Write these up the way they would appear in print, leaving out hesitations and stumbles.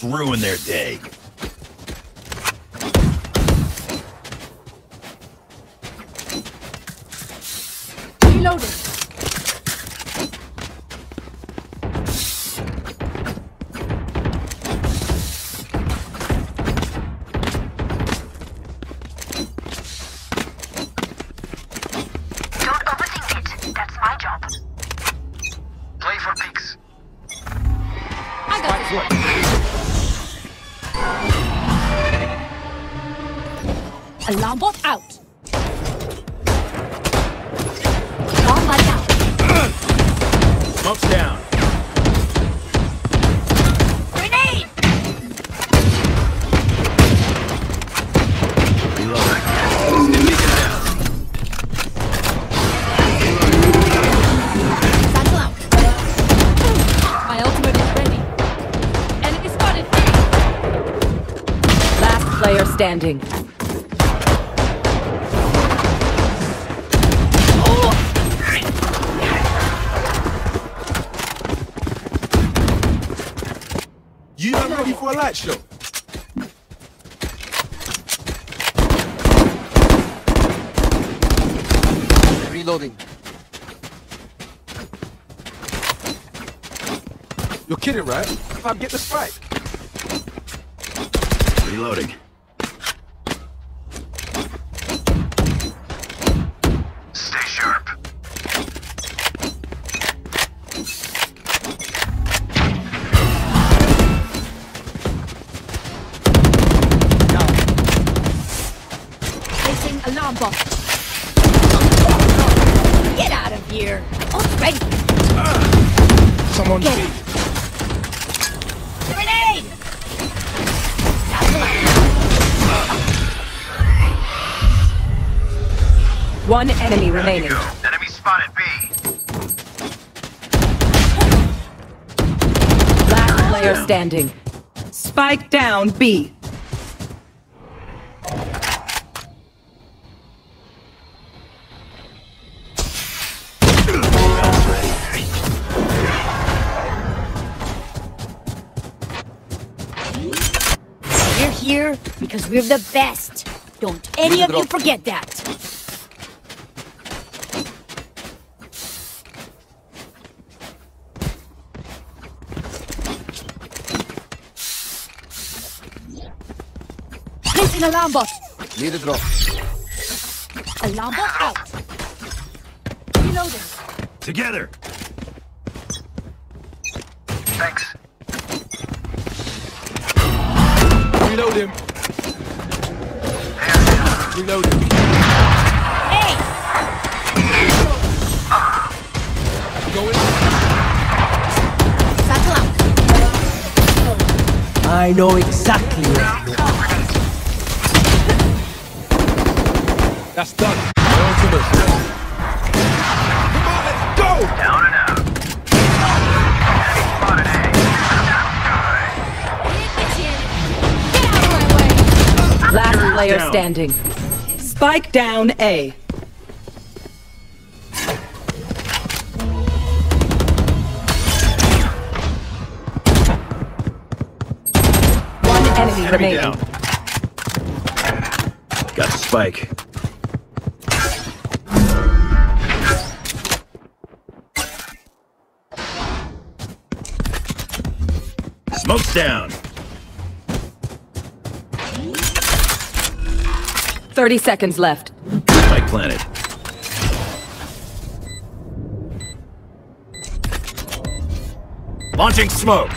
Let's ruin their day. Reloading. Alarm bot out. Bomb bot out. Smoke's down. Grenade! Reload. Mission down. Battle out. My ultimate is ready. Enemy spotted. Last player standing. You not ready for a light show. Reloading. You're kidding, right? I'll get the strike. Reloading. Stay sharp. Alarm bot. Get out of here. Already. Someone get it. Grenade! One enemy remaining. Enemy spotted B. Last player standing. Spike down B. Here because we're the best. Don't any of you forget that. Place an alarm bot. Need a drop. Alarm bot out. Reloading. Together. Thanks. Reload him. Reload him. Hey! Go in. Settle up. I know exactly what you want. That's done. Come on, let's go! Down and out. Last player standing. Spike down A. One enemy remaining. Down. Got the spike. Smoke's down. 30 seconds left. Spike planted. Launching smoke.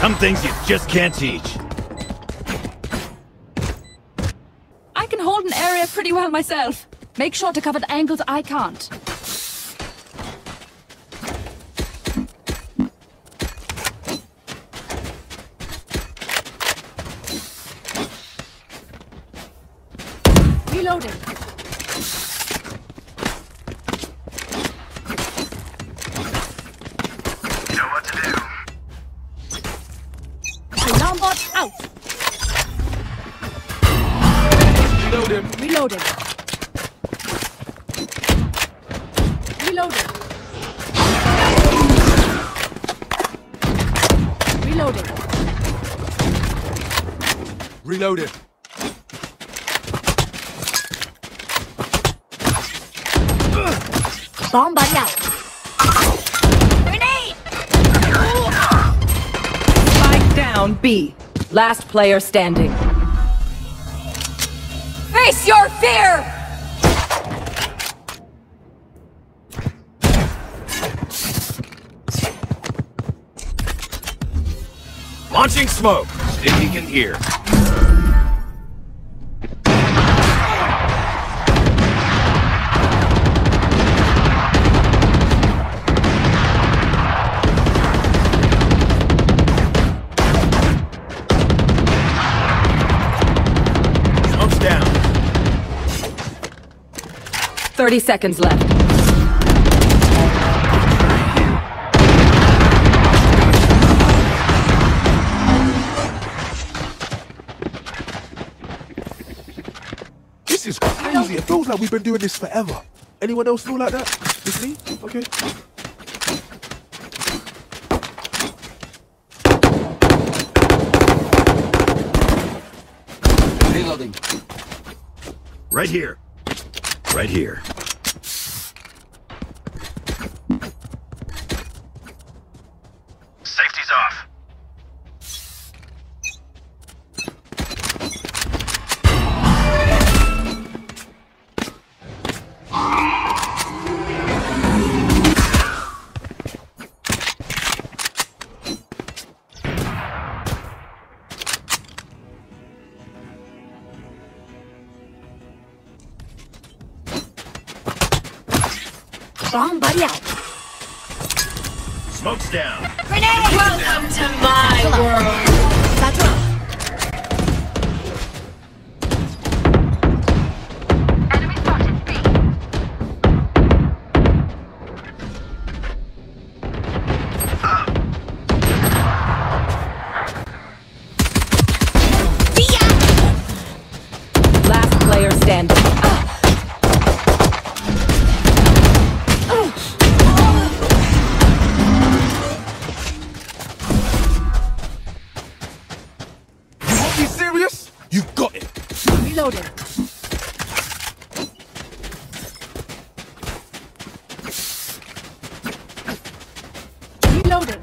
Some things you just can't teach. I can hold an area pretty well myself. Make sure to cover the angles I can't. Reloading. You know what to do. Alarm bot out. Reloading. Reloading. Reloading. Reloaded. Bomb buddy out. Grenade! Spike down B. Last player standing. Face your fear! Launching smoke. Sticking in here. Jumps down. 30 seconds left. This is crazy. It feels like we've been doing this forever. Anyone else feel like that? Just me? Okay. Reloading. Right here. Right here. Safety's off. Bomb buddy out. Smoke's down. Grenade! Welcome to my world. That's wrong. Enemy spotted B. Last player standing. You got it! Reloading. Reloading.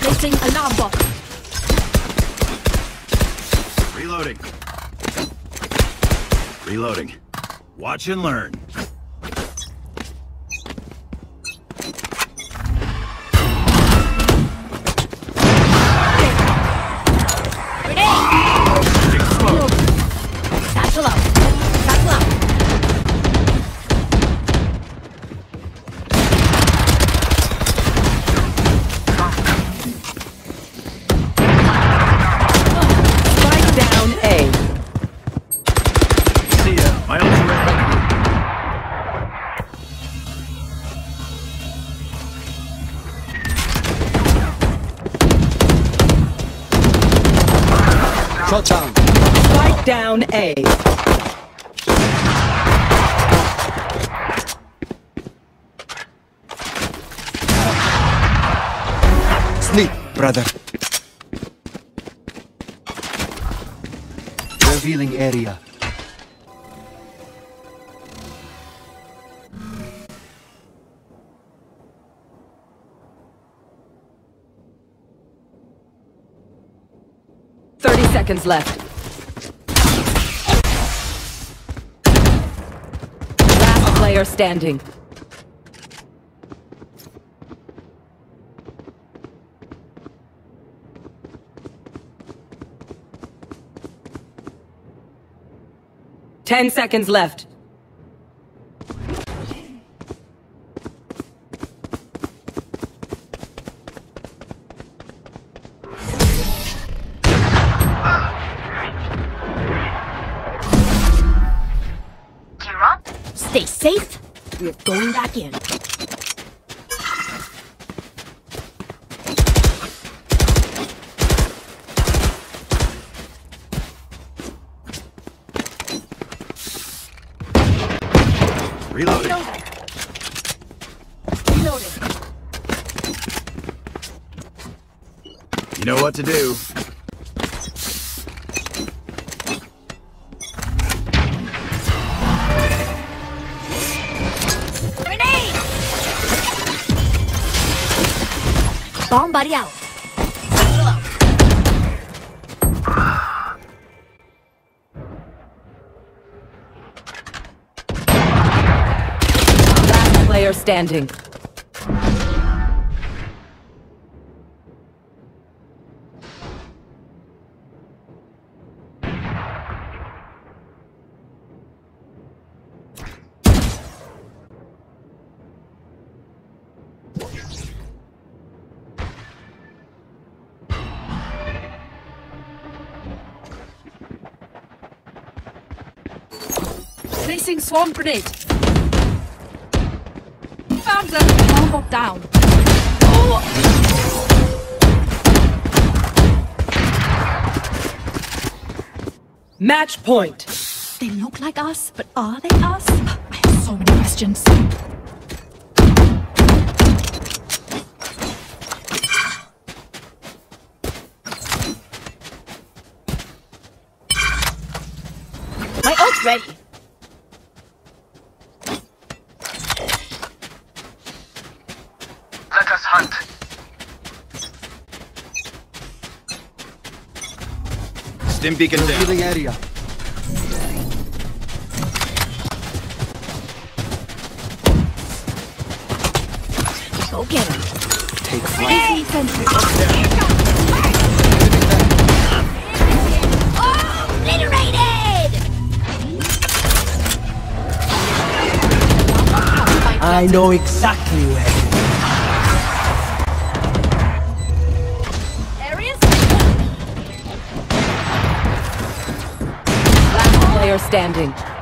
Placing alarm box. Reloading. Reloading. Watch and learn. Shot down. Spike down A. Sleep, brother. Revealing area. Seconds left. Last player standing. Ten seconds left. Stay safe. We're going back in. Reloading. Reloading. Reloading. Know what to do. Grenade! Bomb buddy out. Last player standing. Placing swarm grenade. Found them. Bomb down. Oh. Match point. They look like us, but are they us? I have so many questions. My ult's ready. Stim beacon down. Revealing area. Go get him. Take flight. Hey. Obliterated! I know exactly where. Standing.